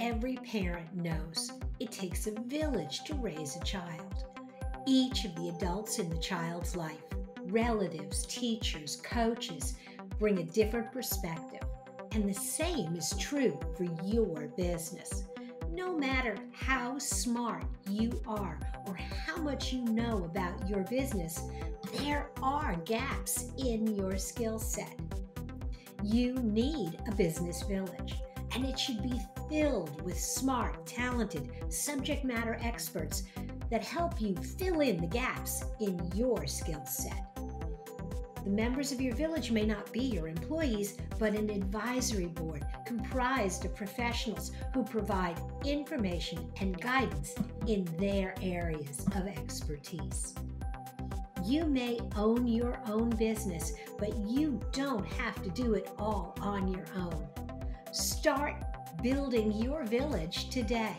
every parent knows it takes a village to raise a child. Each of the adults in the child's life, relatives, teachers, coaches, bring a different perspective. And the same is true for your business. No matter how smart you are or how much you know about your business, there are gaps in your skill set. You need a business village, and it should be filled with smart, talented, subject matter experts that help you fill in the gaps in your skill set. The members of your village may not be your employees, but an advisory board comprised of professionals who provide information and guidance in their areas of expertise. You may own your own business, but you don't have to do it all on your own. Start building your village today.